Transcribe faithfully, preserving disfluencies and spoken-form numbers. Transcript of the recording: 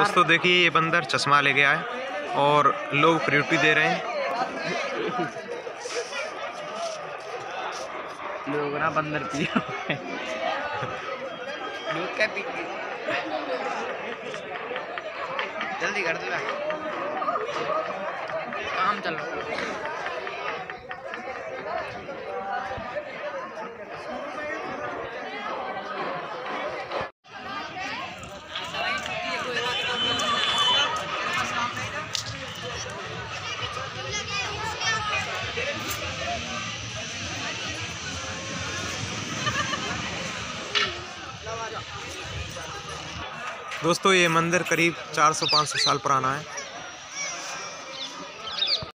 दोस्तों देखिए ये बंदर चश्मा ले गया है और लोग फ्रूटी दे रहे हैं। लोग ना बंदर पिया लोग क्या पी जल्दी कर दो काम चलो। दोस्तों ये मंदिर करीब चार सौ पाँच सौ साल पुराना है।